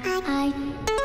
I